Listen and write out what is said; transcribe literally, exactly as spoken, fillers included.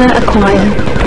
Acquire.